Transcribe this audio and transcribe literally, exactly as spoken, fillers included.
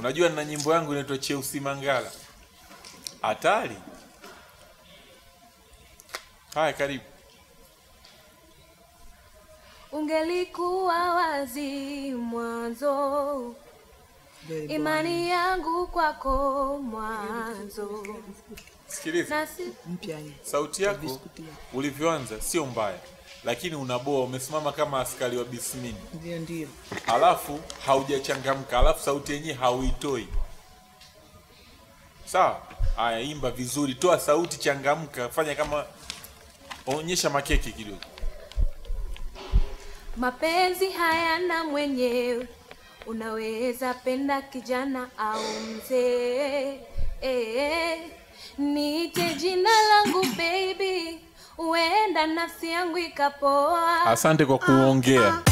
Unajua na nyimbo yangu inaitwa Cheusi Mangala. Hatari. Haya karibu. Ungelikuwa wazi mwanzo, imani yangu kwako mwanzo. Sikiliza. Sauti yako ulivyoanza sio mbaya, lakini unaboa, umesimama kama askari wa bismini. Ndio ndio. Alafu haujachangamka, alafu sauti yenyewe hauitoi. Sawa? Haya, imba vizuri, toa sauti, changamka, fanya kama onyesha makeke kidogo. Mapenzi hayana mwenyewe, unaweza penda kijana au mzee. Eh, niite jina langu baby, uenda nafsi yangu ikapoa. Asante kwa kuongea.